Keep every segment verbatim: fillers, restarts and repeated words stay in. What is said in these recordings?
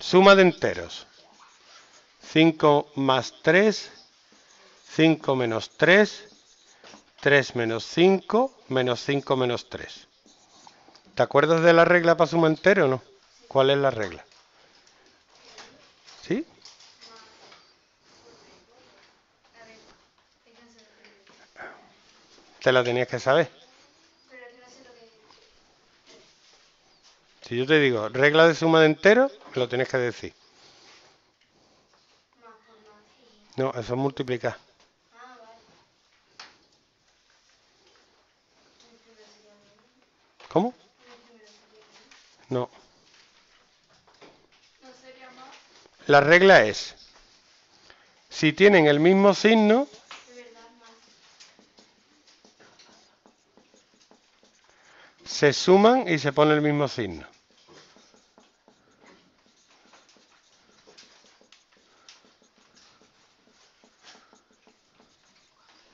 Suma de enteros. cinco más tres, cinco menos tres, tres menos cinco, menos cinco menos tres. ¿Te acuerdas de la regla para suma entero o no? ¿Cuál es la regla? ¿Sí? Te la tenías que saber. Si yo te digo regla de suma de enteros, me lo tienes que decir. No, eso es multiplicar. ¿Cómo? No. La regla es, si tienen el mismo signo, se suman y se pone el mismo signo.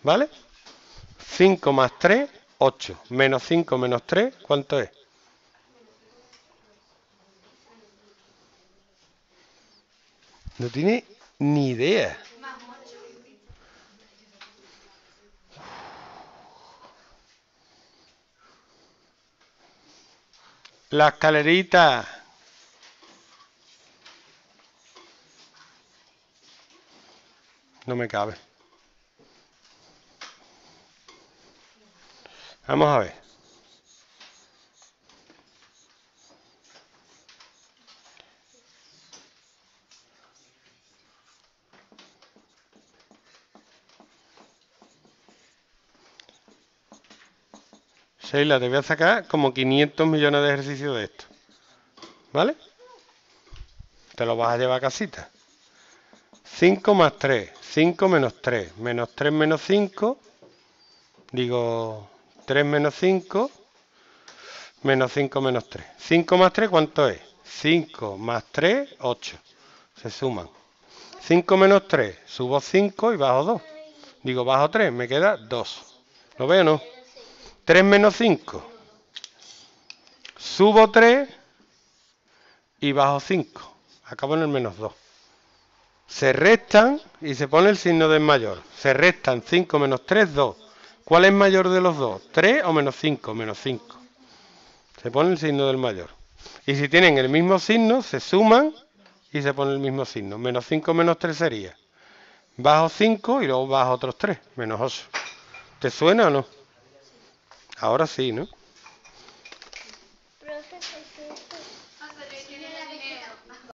¿Vale? cinco más tres, ocho. Menos cinco menos tres, ¿cuánto es? No tiene ni idea. La escalerita. No me cabe. Vamos a ver. Sheila, te voy a sacar como quinientos millones de ejercicios de esto. ¿Vale? Te lo vas a llevar a casita. cinco más tres, cinco menos tres, menos tres menos cinco, digo... tres menos cinco, menos cinco menos tres. cinco más tres, ¿cuánto es? cinco más tres, ocho. Se suman. cinco menos tres, subo cinco y bajo dos. Digo, bajo tres, me queda dos. ¿Lo veo o no? tres menos cinco. Subo tres y bajo cinco. Acabo en el menos dos. Se restan y se pone el signo de mayor. Se restan cinco menos tres, dos. ¿Cuál es mayor de los dos? ¿tres o menos cinco? Menos cinco. Se pone el signo del mayor. Y si tienen el mismo signo, se suman y se pone el mismo signo. Menos cinco menos tres sería bajo cinco y luego bajo otros tres. Menos ocho. ¿Te suena o no? Ahora sí, ¿no?